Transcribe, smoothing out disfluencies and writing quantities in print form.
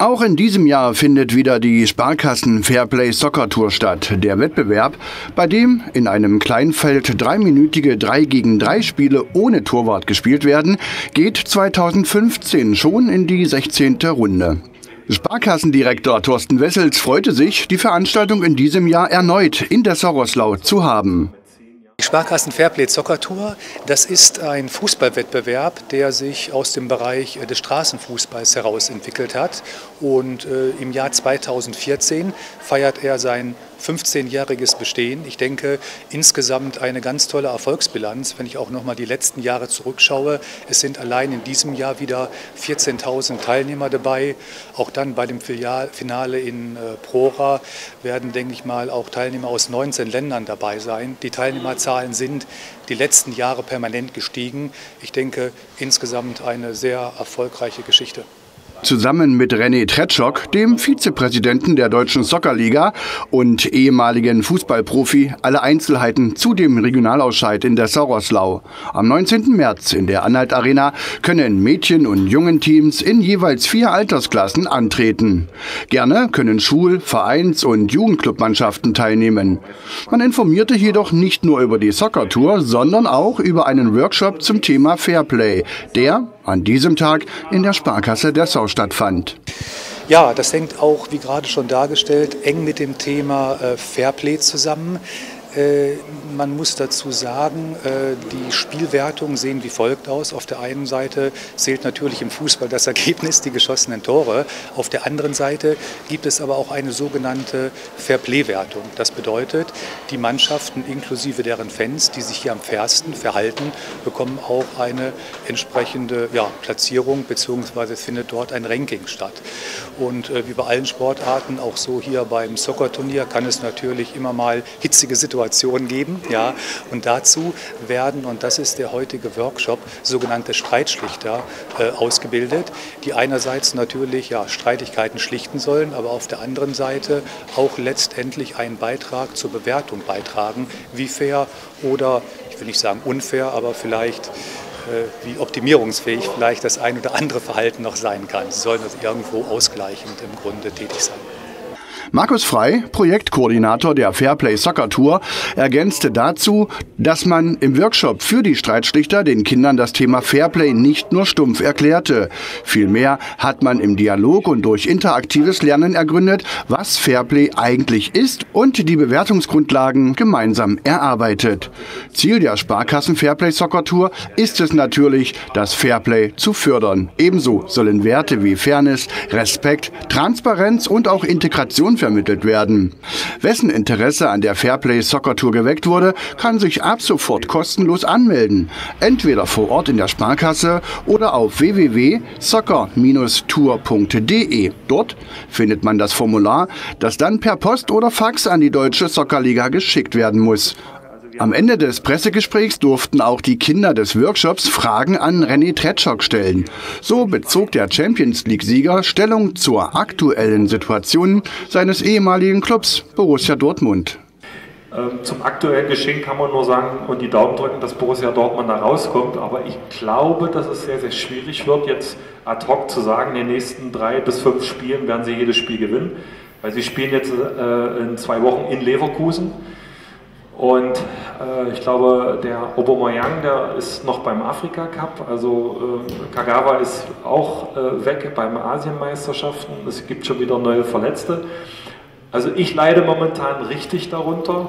Auch in diesem Jahr findet wieder die Sparkassen Fairplay Soccer Tour statt. Der Wettbewerb, bei dem in einem Kleinfeld dreiminütige 3 gegen 3 Spiele ohne Torwart gespielt werden, geht 2015 schon in die 16. Runde. Sparkassendirektor Thorsten Wessels freute sich, die Veranstaltung in diesem Jahr erneut in Dessau-Roßlau zu haben. Die Sparkassen Fairplay Soccer Tour, das ist ein Fußballwettbewerb, der sich aus dem Bereich des Straßenfußballs heraus entwickelt hat. Und im Jahr 2014 feiert er sein 15-jähriges Bestehen. Ich denke, insgesamt eine ganz tolle Erfolgsbilanz, wenn ich auch nochmal die letzten Jahre zurückschaue. Es sind allein in diesem Jahr wieder 14.000 Teilnehmer dabei. Auch dann bei dem Finale in Prora werden, denke ich mal, auch Teilnehmer aus 19 Ländern dabei sein. Die Teilnehmerzahl sind die letzten Jahre permanent gestiegen. Ich denke, insgesamt eine sehr erfolgreiche Geschichte. Zusammen mit René Tretschok, dem Vizepräsidenten der Deutschen Soccerliga und ehemaligen Fußballprofi, alle Einzelheiten zu dem Regionalausscheid in Dessau-Roßlau. Am 19. März in der Anhalt-Arena können Mädchen- und Jungenteams in jeweils 4 Altersklassen antreten. Gerne können Schul-, Vereins- und Jugendclubmannschaften teilnehmen. Man informierte jedoch nicht nur über die Soccer-Tour, sondern auch über einen Workshop zum Thema Fairplay, der an diesem Tag in der Sparkasse Dessau stattfand. Ja, das hängt auch, wie gerade schon dargestellt, eng mit dem Thema Fairplay zusammen. Man muss dazu sagen, die Spielwertungen sehen wie folgt aus. Auf der einen Seite zählt natürlich im Fußball das Ergebnis, die geschossenen Tore. Auf der anderen Seite gibt es aber auch eine sogenannte Fairplay-Wertung. Das bedeutet, die Mannschaften inklusive deren Fans, die sich hier am fairsten verhalten, bekommen auch eine entsprechende Platzierung, beziehungsweise findet dort ein Ranking statt. Und wie bei allen Sportarten, auch so hier beim Soccer-Turnier, kann es natürlich immer mal hitzige Situationen geben. Ja. Und dazu werden, und das ist der heutige Workshop, sogenannte Streitschlichter ausgebildet, die einerseits natürlich Streitigkeiten schlichten sollen, aber auf der anderen Seite auch letztendlich einen Beitrag zur Bewertung beitragen, wie fair oder, ich will nicht sagen unfair, aber vielleicht wie optimierungsfähig vielleicht das ein oder andere Verhalten noch sein kann. Sie sollen das irgendwo ausgleichend im Grunde tätig sein. Markus Frey, Projektkoordinator der Fairplay Soccer Tour, ergänzte dazu, dass man im Workshop für die Streitschlichter den Kindern das Thema Fairplay nicht nur stumpf erklärte. Vielmehr hat man im Dialog und durch interaktives Lernen ergründet, was Fairplay eigentlich ist und die Bewertungsgrundlagen gemeinsam erarbeitet. Ziel der Sparkassen Fairplay Soccer Tour ist es natürlich, das Fairplay zu fördern. Ebenso sollen Werte wie Fairness, Respekt, Transparenz und auch Integration vermittelt werden. Wessen Interesse an der Fairplay Soccer Tour geweckt wurde, kann sich ab sofort kostenlos anmelden. Entweder vor Ort in der Sparkasse oder auf www.soccer-tour.de. Dort findet man das Formular, das dann per Post oder Fax an die Deutsche Soccerliga geschickt werden muss. Am Ende des Pressegesprächs durften auch die Kinder des Workshops Fragen an René Tretschok stellen. So bezog der Champions-League-Sieger Stellung zur aktuellen Situation seines ehemaligen Clubs Borussia Dortmund. Zum aktuellen Geschehen kann man nur sagen und die Daumen drücken, dass Borussia Dortmund da rauskommt. Aber ich glaube, dass es sehr, sehr schwierig wird, jetzt ad hoc zu sagen, in den nächsten 3 bis 5 Spielen werden sie jedes Spiel gewinnen. Weil sie spielen jetzt in 2 Wochen in Leverkusen. Und ich glaube, der Obomoyang, der ist noch beim Afrika-Cup, also Kagawa ist auch weg beim Asienmeisterschaften, es gibt schon wieder neue Verletzte. Also ich leide momentan richtig darunter.